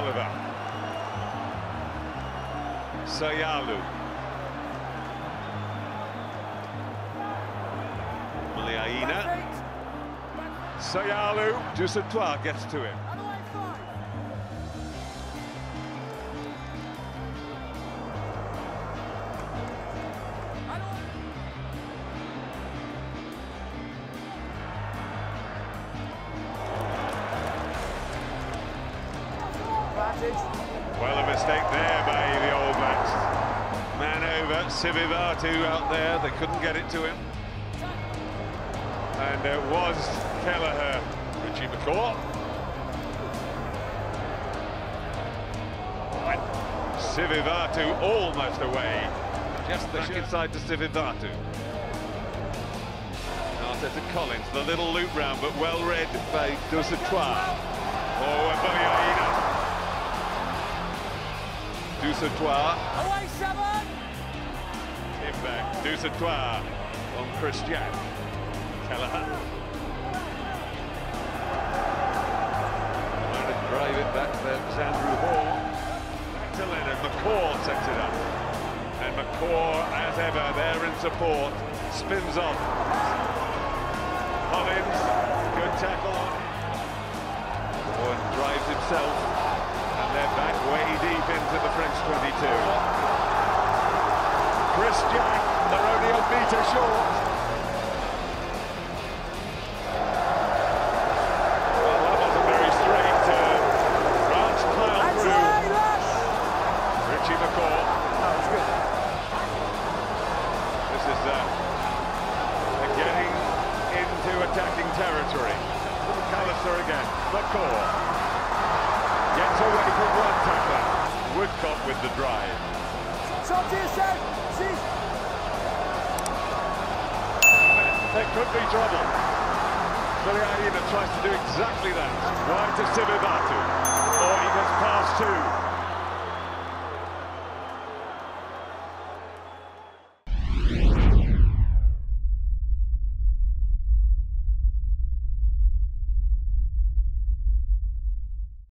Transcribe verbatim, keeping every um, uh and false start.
Oliver. Sayalu. Malia Ina. Sayalu, Dusautoir gets to him. Well, a mistake there by the All Blacks. Man over, Sivivatu out there, they couldn't get it to him. And it was Kelleher, Richie McCaw. And Sivivatu almost away. Just back inside to Sivivatu. After to Collins, the little loop round, but well read by Dusautoir. Oh, and Malia Ina. Dusautoir. Away, seven! In back, Dusautoir on Chris Jack. Kelleher. Trying to drive it back there to Andrew Hall. Back to Leonard. McCaw sets it up. And McCaw, as ever, there in support, spins off. Collins, good tackle on. Oh, and drives himself. They're back way deep into the French twenty-two. Chris Jack, they're only a metre short. Well, that was a very straight turn. France piled through. Richie McCaw. That was good. This is uh, they're getting into attacking territory. Callister again. McCaw. Gets away from one tackler. Woodcock with the drive. There could be trouble. Soliat tries to do exactly that. Right to Sivivatu. Or he gets past two.